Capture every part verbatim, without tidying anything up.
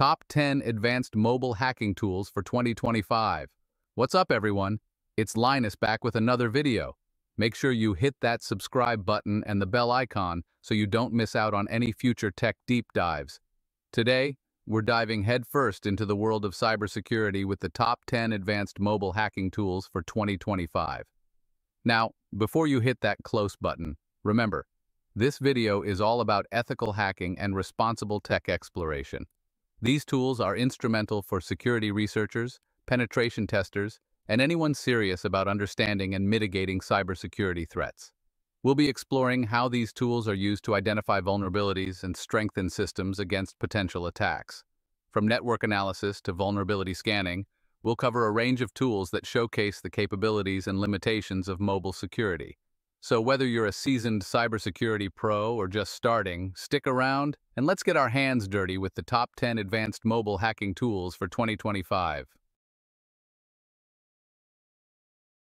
Top ten Advanced Mobile Hacking Tools for twenty twenty-five. What's up, everyone? It's Linus back with another video. Make sure you hit that subscribe button and the bell icon so you don't miss out on any future tech deep dives. Today, we're diving headfirst into the world of cybersecurity with the top ten Advanced Mobile Hacking Tools for twenty twenty-five. Now, before you hit that close button, remember, this video is all about ethical hacking and responsible tech exploration. These tools are instrumental for security researchers, penetration testers, and anyone serious about understanding and mitigating cybersecurity threats. We'll be exploring how these tools are used to identify vulnerabilities and strengthen systems against potential attacks. From network analysis to vulnerability scanning, we'll cover a range of tools that showcase the capabilities and limitations of mobile security. So whether you're a seasoned cybersecurity pro or just starting, stick around and let's get our hands dirty with the top ten advanced mobile hacking tools for twenty twenty-five.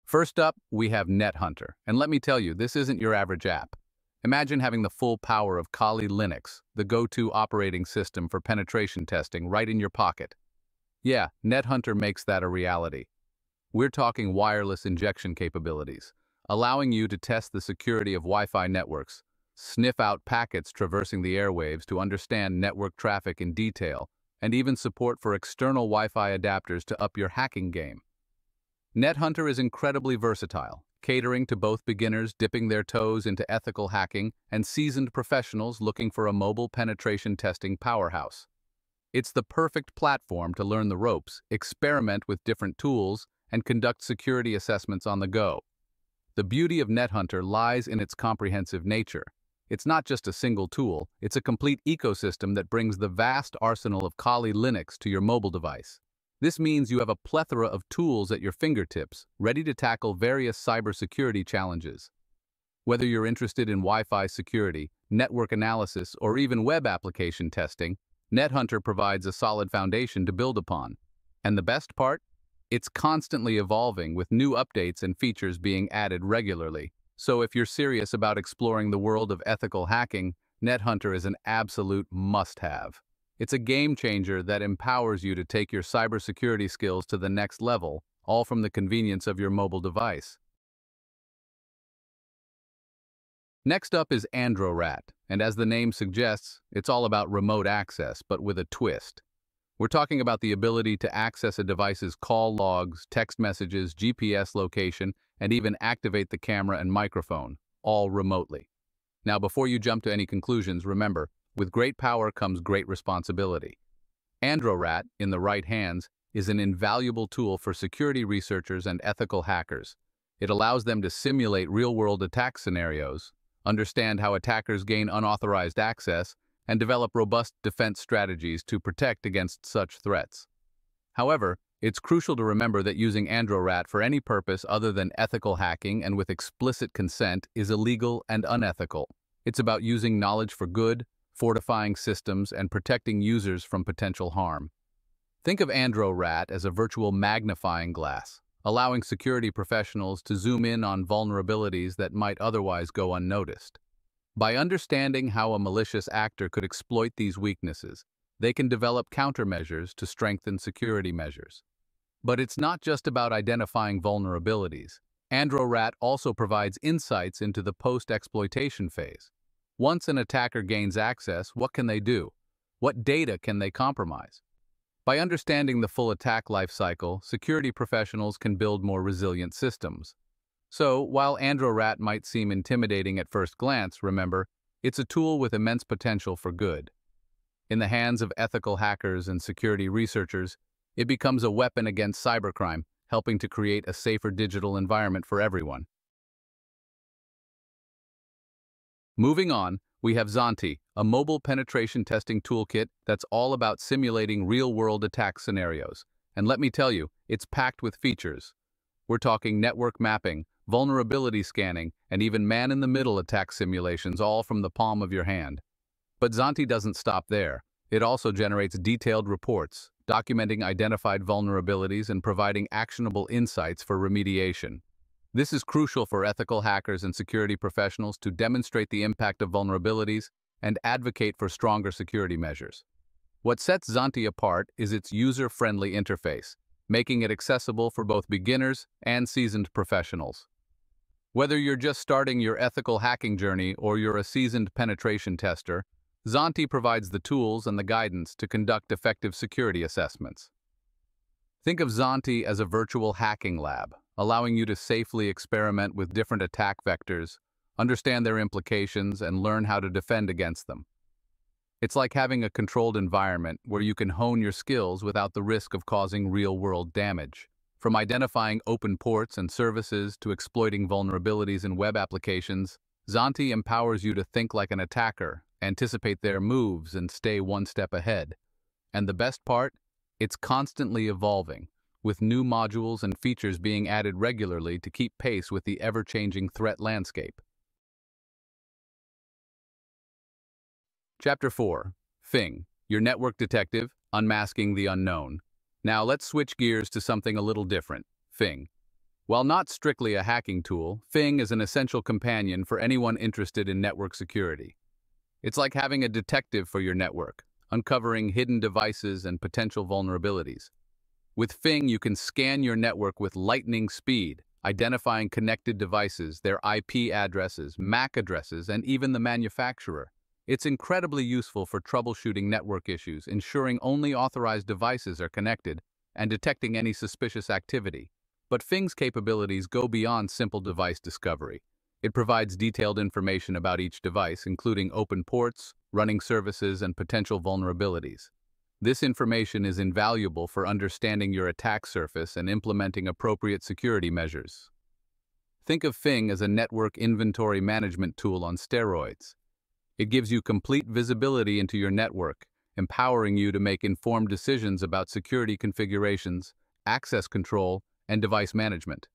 First up, we have NetHunter, and let me tell you, this isn't your average app. Imagine having the full power of Kali Linux, the go-to operating system for penetration testing, right in your pocket. Yeah, NetHunter makes that a reality. We're talking wireless injection capabilities, allowing you to test the security of Wi-Fi networks, sniff out packets traversing the airwaves to understand network traffic in detail, and even support for external Wi-Fi adapters to up your hacking game. NetHunter is incredibly versatile, catering to both beginners dipping their toes into ethical hacking and seasoned professionals looking for a mobile penetration testing powerhouse. It's the perfect platform to learn the ropes, experiment with different tools, and conduct security assessments on the go. The beauty of NetHunter lies in its comprehensive nature. It's not just a single tool, it's a complete ecosystem that brings the vast arsenal of Kali Linux to your mobile device. This means you have a plethora of tools at your fingertips, ready to tackle various cybersecurity challenges. Whether you're interested in Wi-Fi security, network analysis, or even web application testing, NetHunter provides a solid foundation to build upon. And the best part? It's constantly evolving, with new updates and features being added regularly. So if you're serious about exploring the world of ethical hacking, NetHunter is an absolute must-have. It's a game-changer that empowers you to take your cybersecurity skills to the next level, all from the convenience of your mobile device. Next up is AndroRAT, and as the name suggests, it's all about remote access, but with a twist. We're talking about the ability to access a device's call logs, text messages, G P S location, and even activate the camera and microphone, all remotely. Now, before you jump to any conclusions, remember, with great power comes great responsibility. AndroRAT, in the right hands, is an invaluable tool for security researchers and ethical hackers. It allows them to simulate real-world attack scenarios, understand how attackers gain unauthorized access, and develop robust defense strategies to protect against such threats. However, it's crucial to remember that using AndroRAT for any purpose other than ethical hacking and with explicit consent is illegal and unethical. It's about using knowledge for good, fortifying systems, and protecting users from potential harm. Think of AndroRAT as a virtual magnifying glass, allowing security professionals to zoom in on vulnerabilities that might otherwise go unnoticed. By understanding how a malicious actor could exploit these weaknesses, they can develop countermeasures to strengthen security measures. But it's not just about identifying vulnerabilities. AndroRAT also provides insights into the post-exploitation phase. Once an attacker gains access, what can they do? What data can they compromise? By understanding the full attack lifecycle, security professionals can build more resilient systems. So, while AndroRAT might seem intimidating at first glance, remember, it's a tool with immense potential for good. In the hands of ethical hackers and security researchers, it becomes a weapon against cybercrime, helping to create a safer digital environment for everyone. Moving on, we have Zanti, a mobile penetration testing toolkit that's all about simulating real-world attack scenarios. And let me tell you, it's packed with features. We're talking network mapping, vulnerability scanning, and even man-in-the-middle attack simulations, all from the palm of your hand. But Zanti doesn't stop there. It also generates detailed reports, documenting identified vulnerabilities and providing actionable insights for remediation. This is crucial for ethical hackers and security professionals to demonstrate the impact of vulnerabilities and advocate for stronger security measures. What sets Zanti apart is its user-friendly interface, making it accessible for both beginners and seasoned professionals. Whether you're just starting your ethical hacking journey or you're a seasoned penetration tester, Zanti provides the tools and the guidance to conduct effective security assessments. Think of Zanti as a virtual hacking lab, allowing you to safely experiment with different attack vectors, understand their implications, and learn how to defend against them. It's like having a controlled environment where you can hone your skills without the risk of causing real-world damage. From identifying open ports and services to exploiting vulnerabilities in web applications, Zanti empowers you to think like an attacker, anticipate their moves, and stay one step ahead. And the best part? It's constantly evolving, with new modules and features being added regularly to keep pace with the ever-changing threat landscape. Chapter four. Fing, your network detective, unmasking the unknown. Now let's switch gears to something a little different, Fing. While not strictly a hacking tool, Fing is an essential companion for anyone interested in network security. It's like having a detective for your network, uncovering hidden devices and potential vulnerabilities. With Fing, you can scan your network with lightning speed, identifying connected devices, their I P addresses, M A C addresses, and even the manufacturer. It's incredibly useful for troubleshooting network issues, ensuring only authorized devices are connected, and detecting any suspicious activity. But Fing's capabilities go beyond simple device discovery. It provides detailed information about each device, including open ports, running services, and potential vulnerabilities. This information is invaluable for understanding your attack surface and implementing appropriate security measures. Think of Fing as a network inventory management tool on steroids. It gives you complete visibility into your network, empowering you to make informed decisions about security configurations, access control, and device management.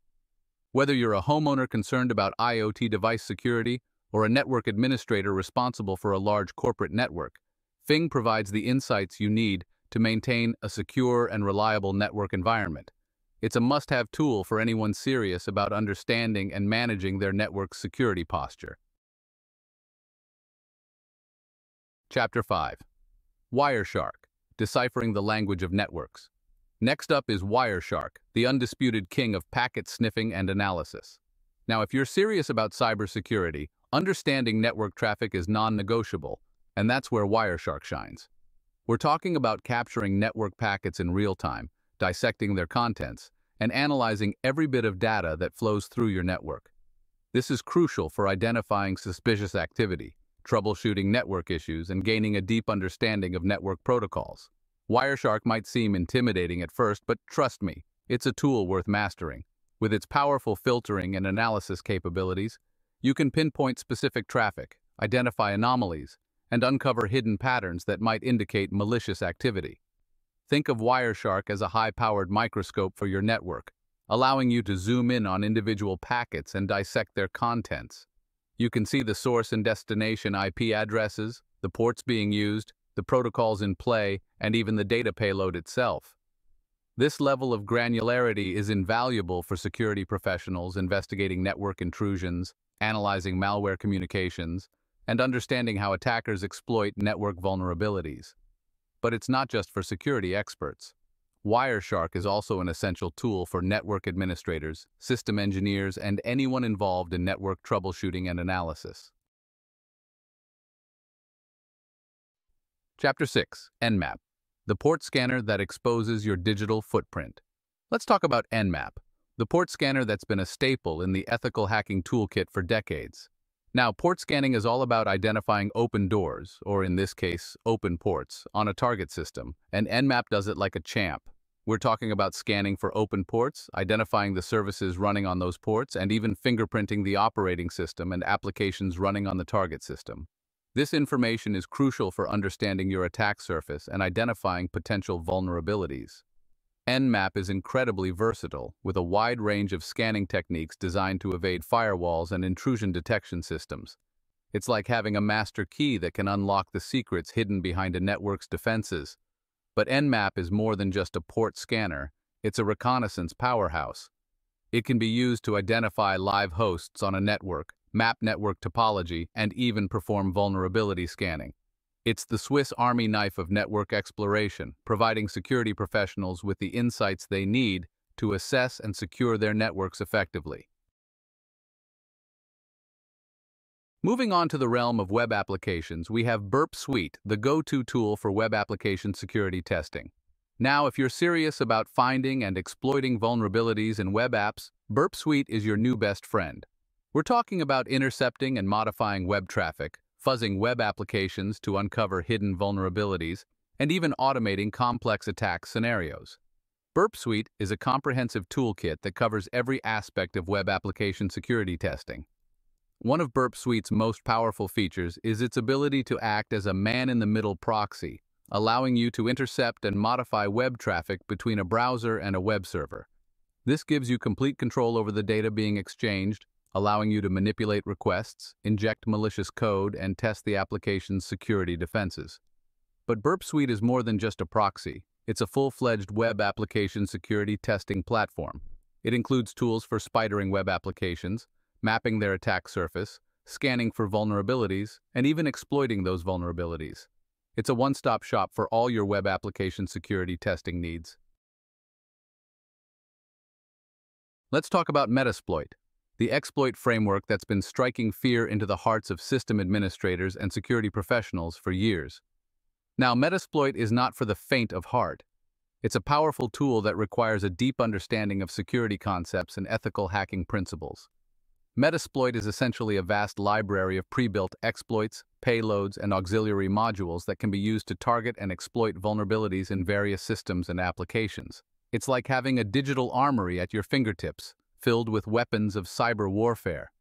Whether you're a homeowner concerned about I O T device security or a network administrator responsible for a large corporate network, Fing provides the insights you need to maintain a secure and reliable network environment. It's a must-have tool for anyone serious about understanding and managing their network's security posture. Chapter five. Wireshark, deciphering the language of networks. Next up is Wireshark, the undisputed king of packet sniffing and analysis. Now, if you're serious about cybersecurity, understanding network traffic is non-negotiable, and that's where Wireshark shines. We're talking about capturing network packets in real time, dissecting their contents, and analyzing every bit of data that flows through your network. This is crucial for identifying suspicious activity, troubleshooting network issues, and gaining a deep understanding of network protocols. Wireshark might seem intimidating at first, but trust me, it's a tool worth mastering. With its powerful filtering and analysis capabilities, you can pinpoint specific traffic, identify anomalies, and uncover hidden patterns that might indicate malicious activity. Think of Wireshark as a high-powered microscope for your network, allowing you to zoom in on individual packets and dissect their contents. You can see the source and destination I P addresses, the ports being used, the protocols in play, and even the data payload itself. This level of granularity is invaluable for security professionals investigating network intrusions, analyzing malware communications, and understanding how attackers exploit network vulnerabilities. But it's not just for security experts. Wireshark is also an essential tool for network administrators, system engineers, and anyone involved in network troubleshooting and analysis. Chapter six. Nmap, the port scanner that exposes your digital footprint. Let's talk about Nmap, the port scanner that's been a staple in the ethical hacking toolkit for decades. Now, port scanning is all about identifying open doors, or in this case, open ports, on a target system, and Nmap does it like a champ. We're talking about scanning for open ports, identifying the services running on those ports, and even fingerprinting the operating system and applications running on the target system. This information is crucial for understanding your attack surface and identifying potential vulnerabilities. Nmap is incredibly versatile, with a wide range of scanning techniques designed to evade firewalls and intrusion detection systems. It's like having a master key that can unlock the secrets hidden behind a network's defenses. But Nmap is more than just a port scanner, it's a reconnaissance powerhouse. It can be used to identify live hosts on a network, map network topology, and even perform vulnerability scanning. It's the Swiss Army knife of network exploration, providing security professionals with the insights they need to assess and secure their networks effectively. Moving on to the realm of web applications, we have Burp Suite, the go-to tool for web application security testing. Now, if you're serious about finding and exploiting vulnerabilities in web apps, Burp Suite is your new best friend. We're talking about intercepting and modifying web traffic, fuzzing web applications to uncover hidden vulnerabilities, and even automating complex attack scenarios. Burp Suite is a comprehensive toolkit that covers every aspect of web application security testing. One of Burp Suite's most powerful features is its ability to act as a man-in-the-middle proxy, allowing you to intercept and modify web traffic between a browser and a web server. This gives you complete control over the data being exchanged, allowing you to manipulate requests, inject malicious code, and test the application's security defenses. But Burp Suite is more than just a proxy. It's a full-fledged web application security testing platform. It includes tools for spidering web applications, mapping their attack surface, scanning for vulnerabilities, and even exploiting those vulnerabilities. It's a one-stop shop for all your web application security testing needs. Let's talk about Metasploit, the exploit framework that's been striking fear into the hearts of system administrators and security professionals for years. Now, Metasploit is not for the faint of heart. It's a powerful tool that requires a deep understanding of security concepts and ethical hacking principles. Metasploit is essentially a vast library of pre-built exploits, payloads, and auxiliary modules that can be used to target and exploit vulnerabilities in various systems and applications. It's like having a digital armory at your fingertips, filled with weapons of cyber warfare.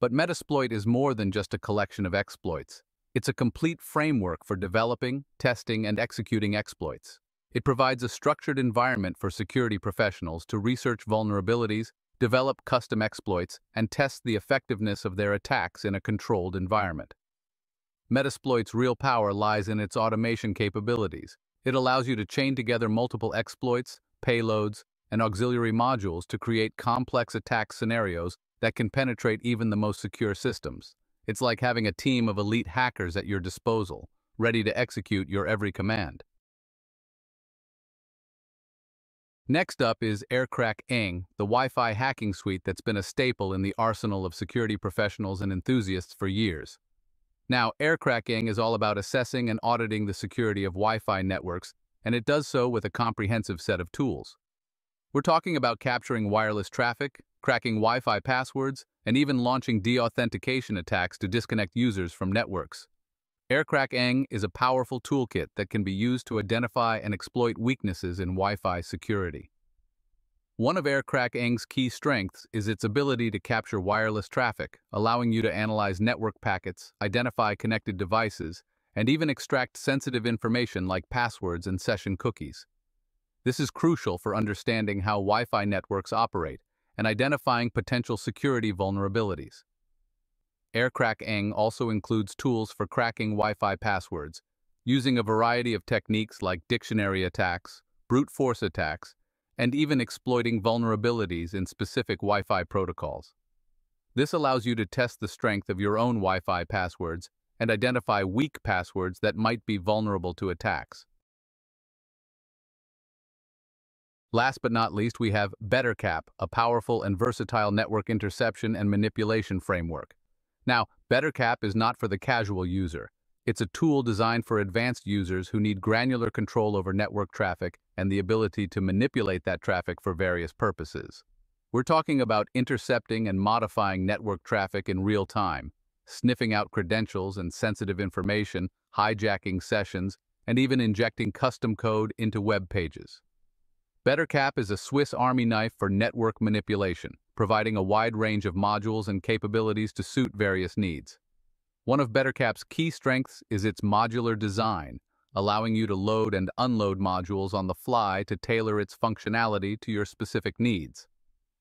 But Metasploit is more than just a collection of exploits. It's a complete framework for developing, testing, and executing exploits. It provides a structured environment for security professionals to research vulnerabilities, develop custom exploits, and test the effectiveness of their attacks in a controlled environment. Metasploit's real power lies in its automation capabilities. It allows you to chain together multiple exploits, payloads, and auxiliary modules to create complex attack scenarios that can penetrate even the most secure systems. It's like having a team of elite hackers at your disposal, ready to execute your every command. Next up is Aircrack-ng, the Wi-Fi hacking suite that's been a staple in the arsenal of security professionals and enthusiasts for years. Now, Aircrack-ng is all about assessing and auditing the security of Wi-Fi networks, and it does so with a comprehensive set of tools. We're talking about capturing wireless traffic, cracking Wi-Fi passwords, and even launching deauthentication attacks to disconnect users from networks. Aircrack-ng is a powerful toolkit that can be used to identify and exploit weaknesses in Wi-Fi security. One of Aircrack-ng's key strengths is its ability to capture wireless traffic, allowing you to analyze network packets, identify connected devices, and even extract sensitive information like passwords and session cookies. This is crucial for understanding how Wi-Fi networks operate and identifying potential security vulnerabilities. Aircrack-ng also includes tools for cracking Wi-Fi passwords, using a variety of techniques like dictionary attacks, brute force attacks, and even exploiting vulnerabilities in specific Wi-Fi protocols. This allows you to test the strength of your own Wi-Fi passwords and identify weak passwords that might be vulnerable to attacks. Last but not least, we have BetterCap, a powerful and versatile network interception and manipulation framework. Now, BetterCap is not for the casual user. It's a tool designed for advanced users who need granular control over network traffic and the ability to manipulate that traffic for various purposes. We're talking about intercepting and modifying network traffic in real time, sniffing out credentials and sensitive information, hijacking sessions, and even injecting custom code into web pages. BetterCap is a Swiss Army knife for network manipulation, providing a wide range of modules and capabilities to suit various needs. One of BetterCap's key strengths is its modular design, allowing you to load and unload modules on the fly to tailor its functionality to your specific needs.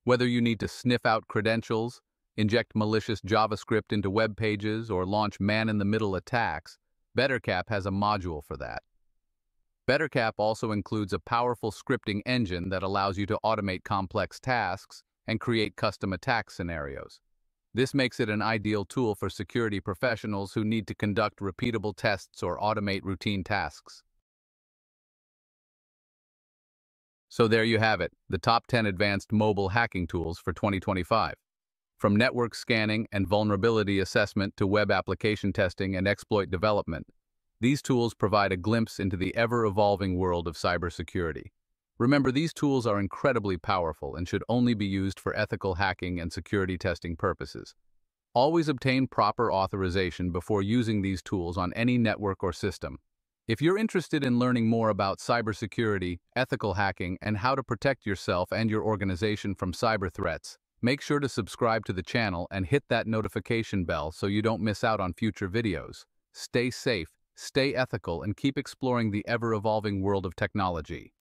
Whether you need to sniff out credentials, inject malicious JavaScript into web pages, or launch man-in-the-middle attacks, BetterCap has a module for that. BetterCap also includes a powerful scripting engine that allows you to automate complex tasks and create custom attack scenarios. This makes it an ideal tool for security professionals who need to conduct repeatable tests or automate routine tasks. So there you have it, the top ten advanced mobile hacking tools for twenty twenty-five. From network scanning and vulnerability assessment to web application testing and exploit development, these tools provide a glimpse into the ever-evolving world of cybersecurity. Remember, these tools are incredibly powerful and should only be used for ethical hacking and security testing purposes. Always obtain proper authorization before using these tools on any network or system. If you're interested in learning more about cybersecurity, ethical hacking, and how to protect yourself and your organization from cyber threats, make sure to subscribe to the channel and hit that notification bell so you don't miss out on future videos. Stay safe, stay ethical, and keep exploring the ever-evolving world of technology.